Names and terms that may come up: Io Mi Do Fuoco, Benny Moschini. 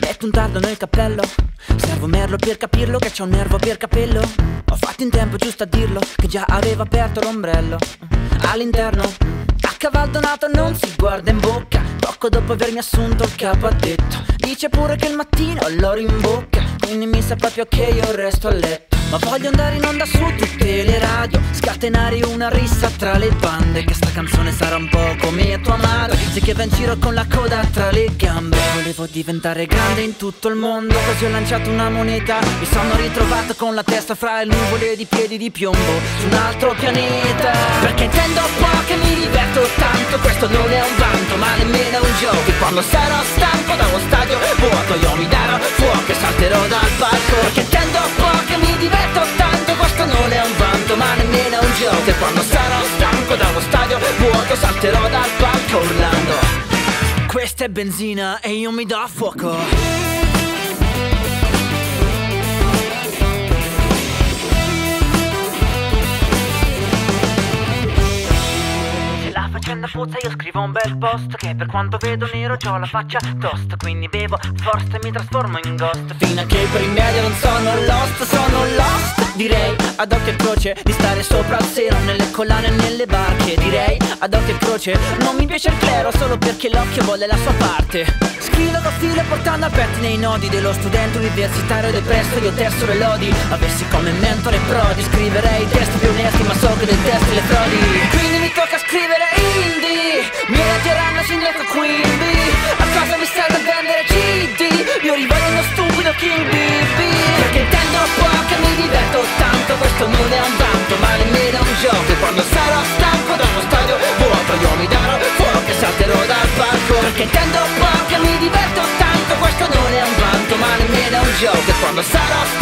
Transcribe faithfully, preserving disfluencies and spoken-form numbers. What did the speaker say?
Metto un tardo nel cappello, servo merlo per capirlo che c'ho un nervo per capello. Ho fatto in tempo giusto a dirlo che già aveva aperto l'ombrello. All'interno, a cavaldonato non si guarda in bocca. Poco dopo avermi assunto il capo ha detto, dice pure che il mattino l'ho rimbocca. Quindi mi sa proprio che io resto a letto. Ma voglio andare in onda su tutte le radio, scatenare una rissa tra le bande, che sta canzone sarà un po' come tua madre, se che va in giro con la coda tra le gambe. Volevo diventare grande in tutto il mondo, così ho lanciato una moneta, mi sono ritrovato con la testa fra le nuvole di piedi di piombo, su un altro pianeta. Perché intendo poco e mi diverto tanto, questo non è un vanto ma nemmeno un gioco. E quando sarò stanco da uno stadio vuoto io mi darò fuoco e salterò dal palco. Perché intendo poco e mi diverto tanto, questo non è un vanto ma nemmeno un gioco. E quando sarò stanco da uno stadio vuoto salterò dal palco urlando, questa è benzina e io mi do fuoco. Se la faccenda puzza io scrivo un bel post, che per quanto vedo nero c'ho la faccia tosta, quindi bevo forse mi trasformo in ghost. Fino a che per i media non sono lost, sono lost. Direi ad occhio e croce di stare sopra al sero, nelle collane e nelle barche. Direi ad occhio e croce non mi piace il clero, solo perché l'occhio vuole la sua parte. Scrivo lo stile portando a pettine i nodi dello studente universitario depresso. Io testo le lodi, avessi come mentore Prodi, scriverei testi più onesti ma so che detesti le frodi. Quindi mi tocca scrivere indie, mi leggeranno sindaco quindi. A cosa mi serve vendere C D? Io rivoglio uno stupido King B B. Perché intendo poco e mi diverto tanto, questo non è un vanto ma nemmeno un gioco. E quando sarò stanco da uno stadio vuoto io mi darò fuoco e salterò dal palco. Perché intendo poco e mi diverto tanto, questo non è un vanto ma nemmeno un gioco. E quando sarò stanco